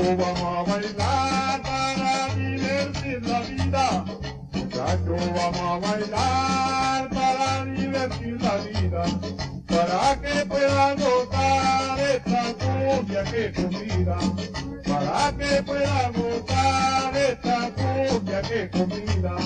Muchachos, vamos a bailar para divertir la vida. Muchachos, vamos a bailar para divertir la vida. Para que puedan gozar esta cumbia que convida. Para que puedan gozar esta cumbia que convida.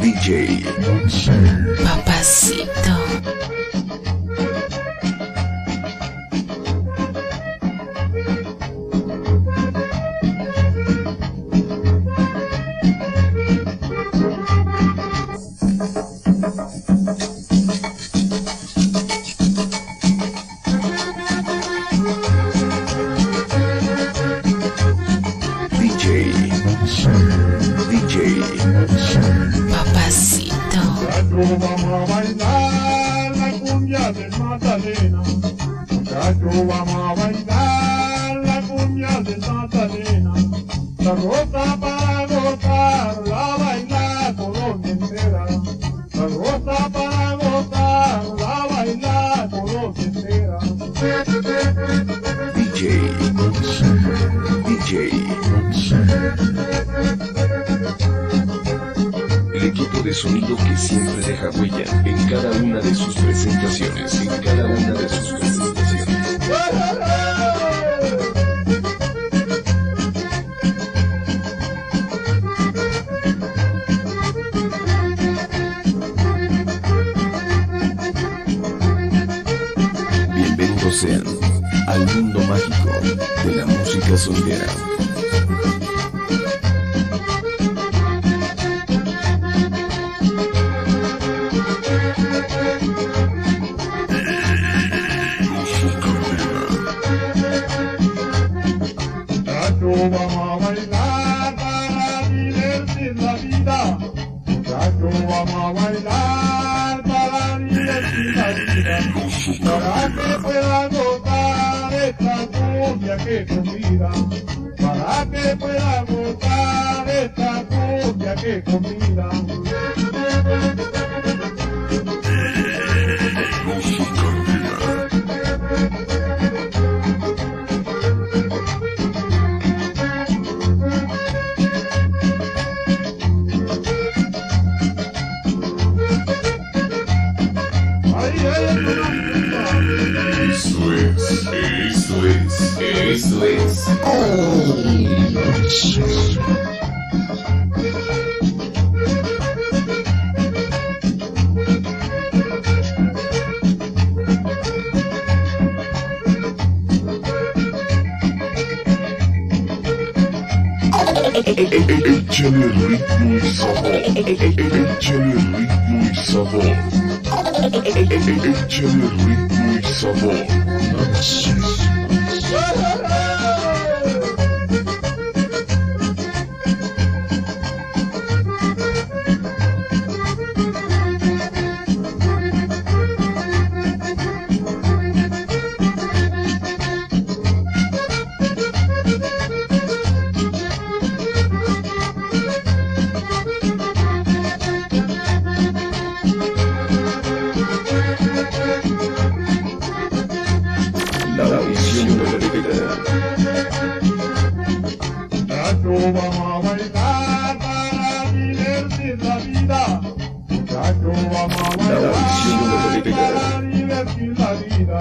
DJ, Papacito. Papacito. Muchachos, vamos a bailar la cumbia de Magdalena. Muchachos, vamos a bailar la cumbia de Magdalena. La rosa para gozar, la baila Colombia entera. La rosa para gozar, la baila Colombia entera. De sonido que siempre deja huella en cada una de sus presentaciones, Bienvenidos sean al mundo mágico de la música sonidera. Vamos a bailar para divertir la vida. Muchachos, vamos a bailar para divertir la vida. Para que puedan gozar esta cumbia que convida. Para que puedan gozar esta cumbia que convida. Eso es. Échale ritmo y sabor. Muchachos, vamos a bailar para divertir la vida. Muchachos, vamos a bailar para divertir la vida.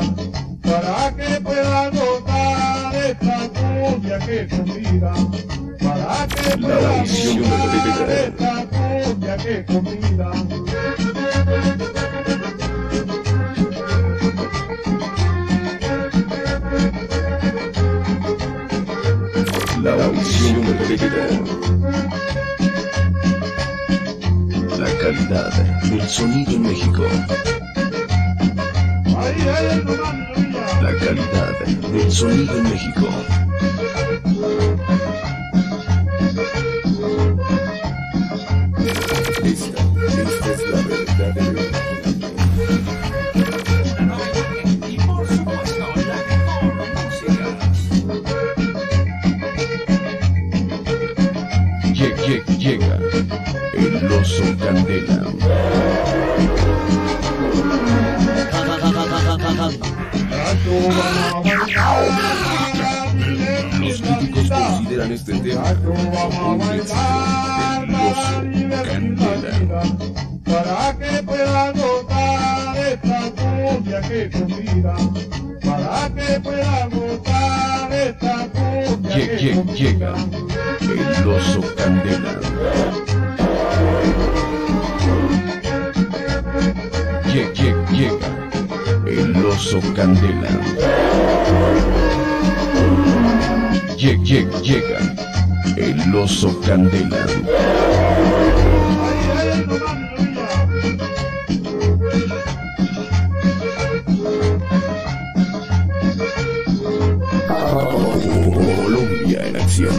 Para que puedan gozar esta cumbia que convida. Para que puedan gozar esta cumbia que convida. La audición del la calidad del sonido en México. La calidad del sonido en México. Esta es la verdad de México. Llega el oso candela. Los críticos consideran este tema un éxito del oso candela. Para que puedan gozar esta cumbia que convida. Para que puedan gozar esta cumbia que convida. El oso candela. Llega el oso candela. Llega el oso candela. Colombia en acción.